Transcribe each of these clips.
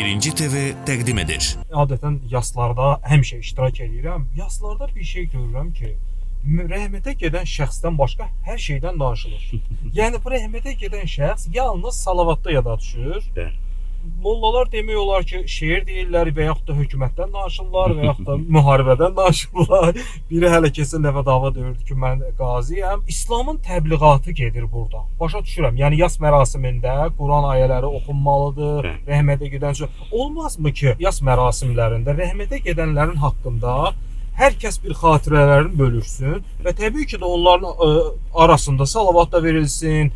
Birinci TV təqdim edir. Adətən yaslarda həmişə iştirak edirəm. Yaslarda bir şey görürəm ki, rəhmətə gedən şəxsdən başqa hər şeydən danışılır. Yəni bu rəhmətə gedən şəxs yalnız salavatda yada düşür. Mollalar demək olar ki, şeir deyirlər və yaxud da hökumətdən danışırlar və yaxud da müharibədən danışırlar. Biri hələ kesin dəfə dava döyürdü ki, mən qaziyəm. İslamın təbliğatı gedir burada. Başa düşürəm. Yəni yas mərasimində Quran ayələri oxunmalıdır, rəhmətə gedən söz. Olmazmı ki, yas mərasimlərində rəhmətə gedənlərin haqqında hər kəs bir xatirələrini bölürsün və təbii ki də onların arasında salavat da verilsin,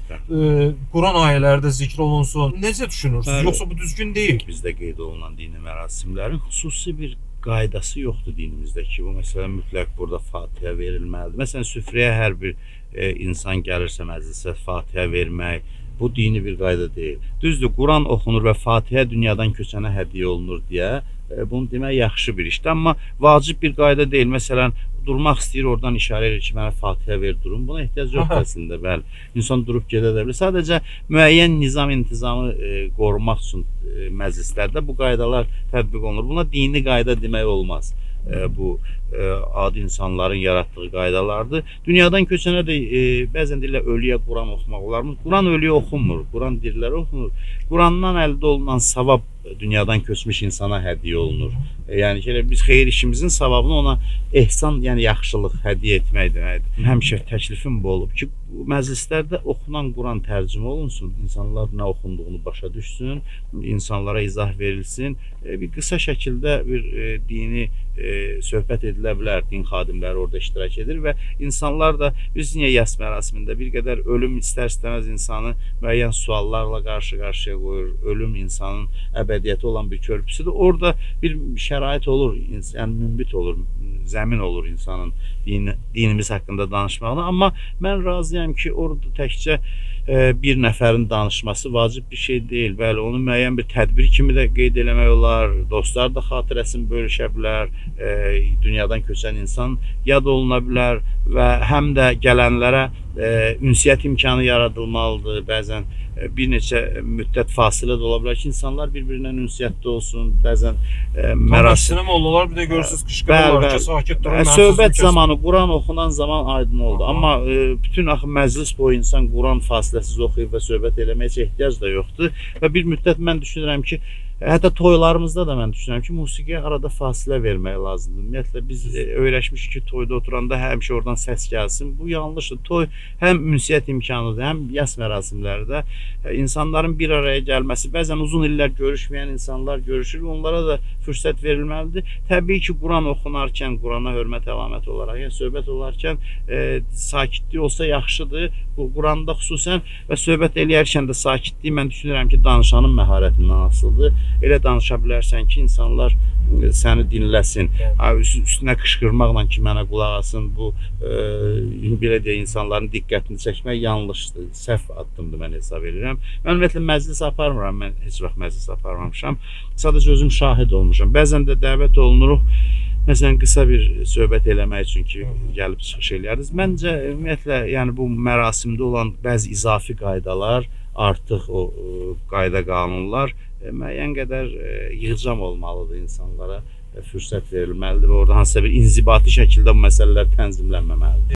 Quran ayələri də zikr olunsun. Necə düşünürsünüz? Yoxsa bu düzgün deyil? Bizdə qeyd olunan dini mərasimlərin xüsusi bir qaydası yoxdur dinimizdə ki, bu məsələn mütləq burada Fatihə verilməlidir. Məsələn, süfrəyə hər bir insan gəlirsə məclisə Fatihə vermək, bu dini bir qayda deyil. Düzdür, Quran oxunur və Fatihə dünyadan köçənə hədiyyə olunur deyə bunu demək yaxşı bir işdir, amma vacib bir qayda deyil. Məsələn, durmaq istəyir, oradan işarə edir ki, mənə Fatihə ver, durum. Buna ehtiyac yoxdur əslində, bəli. İnsan durub gedə bilir. Sadəcə müəyyən nizam-intizamı qorumaq üçün məclislərdə bu qaydalar tətbiq olunur. Buna dini qayda demək olmaz. Bu adi insanların yaratdığı qaydalardır. Dünyadan köçənə də bəzən deyirlər ölüyə Quran oxumaq olarmı? Quran ölüyə oxunmur, Quran dirilərə oxunur. Qurandan əldə olunan savab dünyadan köçmüş insana hədiyyə olunur. Yəni ki, biz xeyir işimizin savabını ona ehsan, yəni yaxşılıq hədiyyə etmək deməkdir. Həmişə təklifim bu olub ki, məclislərdə oxunan Quran tərcümə olunsun, insanlar nə oxunduğunu başa düşsün, insanlara izah verilsin. Bir qısa şəkildə bir dini söhbət edilə bilər, din xadimləri orada iştirak edir və insanlar da biz niyə yas mərasimində bir qədər ölüm istər-istəməz insanı müəyyən suallarla qarşı-qarşıya qoyur, ölüm insanın əbədiyyəti olan bir körpüsüdür. Orada bir şərait olur, yəni münbit olur, zəmin olur insanın dinimiz haqqında danışmağına. Amma mən razıyam ki, orada təkcə bir nəfərin danışması vacib bir şey deyil. Bəli, onu müəyyən bir tədbir kimi də qeyd eləmək olar, dostlar da xatirəsini bölüşə bilər, dünyadan köçən insan yad oluna bilər və həm də gələnlərə ünsiyyət imkanı yaradılmalıdır. Bəzən bir neçə müddət fasilə də ola bilər ki, insanlar bir-birindən ünsiyyətdə olsun, bəzən mərasim. Sinema olurlar, bir də görürsünüz qışqırırlar ki, sakit durun. Söhbət zamanı, Quran oxunan zaman aydın oldu. Amma bütün axı məclis boyu insan Quran fasiləsiz oxuyub və söhbət eləməyə ehtiyac da yoxdur. Və bir müddət mən düşünürəm ki, hətta toylarımızda da mən düşünürəm ki, musiqiyə arada fasilə vermək lazımdır. Ümumiyyətlə, biz öyrəşmişik ki, toyda oturanda həmişə oradan səs gəlsin. Bu yanlışdır. Toy həm ünsiyyət imkanıdır, həm yas mərasimlərdə insanların bir araya gəlməsi. Bəzən uzun illər görüşməyən insanlar görüşür, onlara da fürsət verilməlidir. Təbii ki, Quran oxunarkən, Qurana hörmət əlaməti olaraq, yəni söhbət olarkən sakitlik olsa yaxşıdır. Quranda xüsusən və söhbət eləyərkən də sakitlik, mən düşünürəm ki, danışanın məharətindən asılıdır. Elə danışa bilərsən ki, insanlar səni dinləsin, üstünə qışqırmaqla ki, mənə qulaq asın, bu, belə deyə insanların diqqətini çəkmək yanlışdır, səhv addımdır mən hesab edirəm. Mən ümumiyyətlə məclis aparmıram, mən heç vaxt məclis aparmamışam, sadəcə özüm şahid olmuşam. Bəzən də dəvət olunuruq, məsələn, qısa bir söhbət eləmək üçün ki, gəlib çıxış eləyəriz. Məncə, ümumiyyətlə, yəni bu mərasimdə olan bəzi izafi qaydalar, artıq o qayda qanunlar müəyyən qədər yığcam olmalıdır, insanlara fürsət verilməlidir və orada hansısa bir inzibati şəkildə bu məsələlər tənzimlənməməlidir.